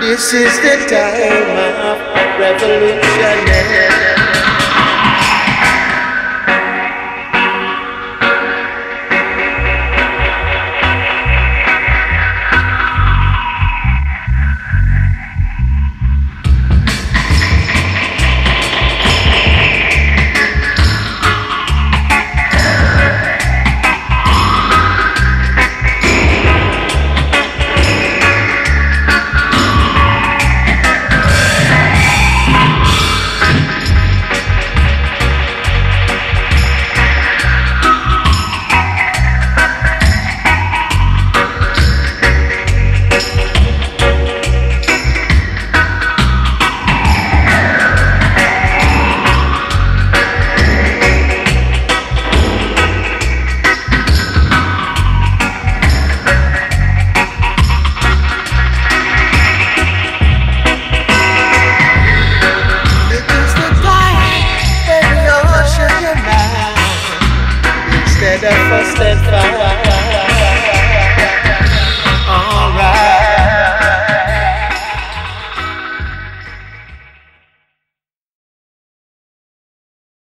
This is the time of revolution.